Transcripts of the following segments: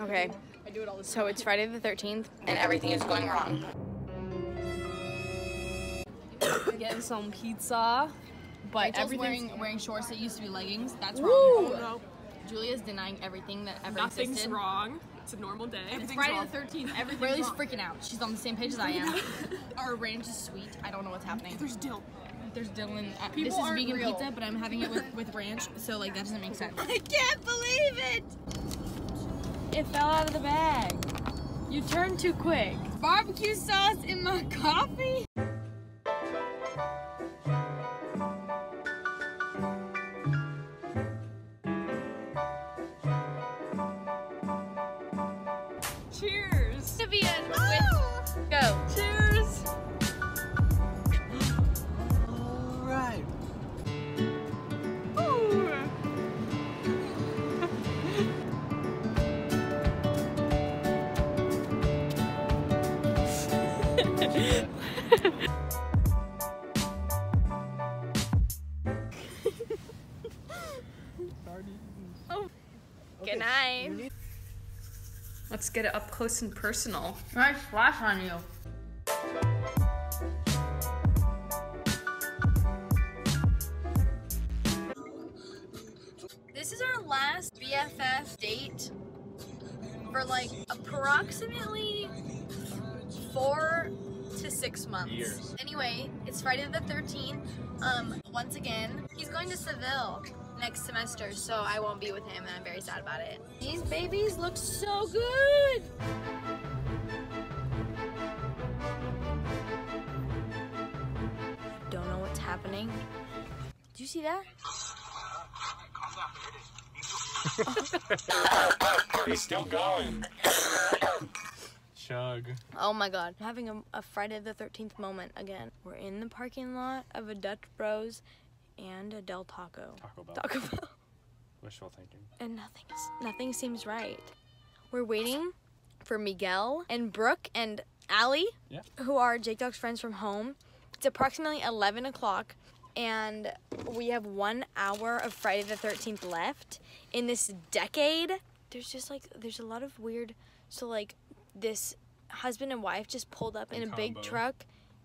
Okay. I do it all the time. So it's Friday the 13th, and everything is going wrong. We're getting some pizza, but everything's wearing shorts that used to be leggings. That's wrong. Woo! Oh, no. Julia's denying everything that ever existed. Nothing's wrong. It's a normal day. It's Friday wrong. The 13th. Everything's Riley's wrong. Freaking out. She's on the same page as I am. Our ranch is sweet. I don't know what's happening. There's dill. There's dill in this is vegan real. Pizza, but I'm having it with ranch, so like that doesn't make sense. I can't believe it! It fell out of the bag. You turned too quick. Barbecue sauce in my coffee? Cheers! Vivian, oh! Go. Cheers! All right. Ooh. Oh. Okay. Good night. Let's get it up close and personal. Nice flash on you. This is our last BFF date for like approximately 4 to 6 months. Years. Anyway, it's Friday the 13th. Once again, he's going to Seville next semester, so I won't be with him, and I'm very sad about it. These babies look so good! Don't know what's happening. Do you see that? He's still going. Chug. Oh my god. I'm having a Friday the 13th moment again. We're in the parking lot of a Dutch Bros and a Del Taco. Taco Bell. Taco Bell. Wishful thinking. And nothing seems right. We're waiting for Miguel and Brooke and Allie, yeah, who are Jake Dog's friends from home. It's approximately 11 o'clock, and we have 1 hour of Friday the 13th left in this decade. There's just like, there's a lot of weird, so like this husband and wife just pulled up in a big truck,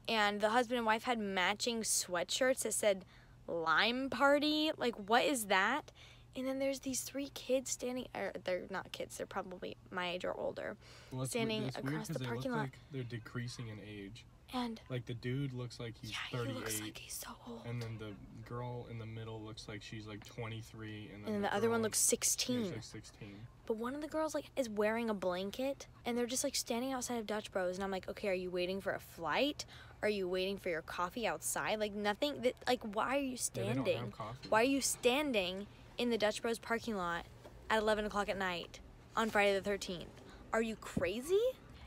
and the husband and wife had matching sweatshirts that said Lime Party. Like, what is that? And then there's these three kids standing, or they're not kids, they're probably my age or older, well, standing across the parking lot. Like, they're decreasing in age, and like the dude looks like he's 38, he looks like he's so old, and then the girl in the middle looks like she's like 23, and then the other one looks 16. Like 16. But one of the girls like is wearing a blanket, and they're just like standing outside of Dutch Bros, and I'm like, okay, are you waiting for a flight? Are you waiting for your coffee outside? Like nothing. That, like, why are you standing? Yeah, they don't have coffee. Why are you standing in the Dutch Bros parking lot at 11 o'clock at night on Friday the 13th? Are you crazy?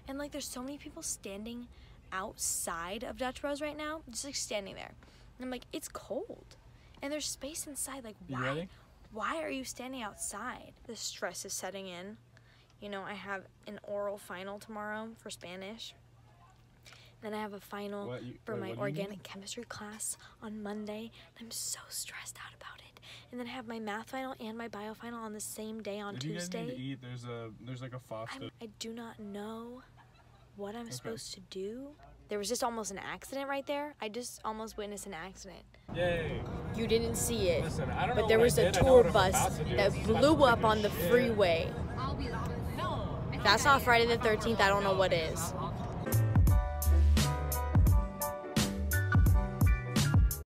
And like, there's so many people standing outside of Dutch Bros right now, just like standing there. And I'm like, it's cold, and there's space inside. Like, why? You ready? Why are you standing outside? The stress is setting in. You know, I have an oral final tomorrow for Spanish. Then I have a final for my organic chemistry class on Monday. I'm so stressed out about it. And then I have my math final and my bio final on the same day on Tuesday. You guys need to eat? There's like a FOSTA. I do not know what I'm supposed to do. There was just almost an accident right there. I just almost witnessed an accident. Yay! You didn't see it. Listen, I don't know, but there was a tour bus that blew up on the freeway. That's not Friday the 13th. I don't know what is.